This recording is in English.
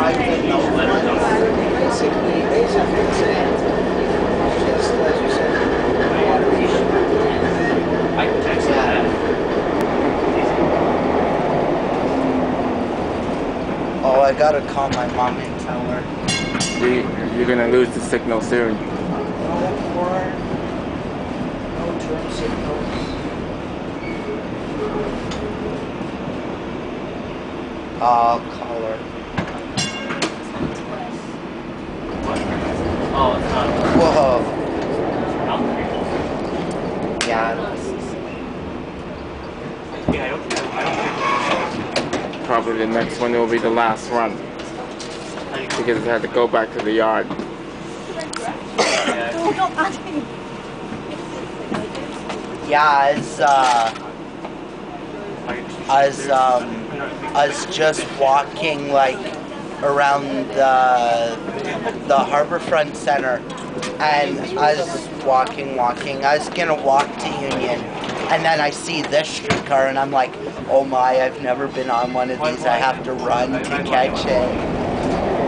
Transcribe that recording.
private number. Basically, just as you said, water issue. I can text that. Oh, I gotta call my mom and tell her. You're gonna lose the signal soon. No turn signals. I'll call her. Oh, it's not. Whoa. Yeah. I don't think probably the next one will be the last run. Because it had to go back to the yard. Yeah, as just walking like around the Harbourfront Center, and I was walking. I was gonna walk to Union, and then I see this streetcar, and I'm like, oh my, I've never been on one of these. I have to run to catch it.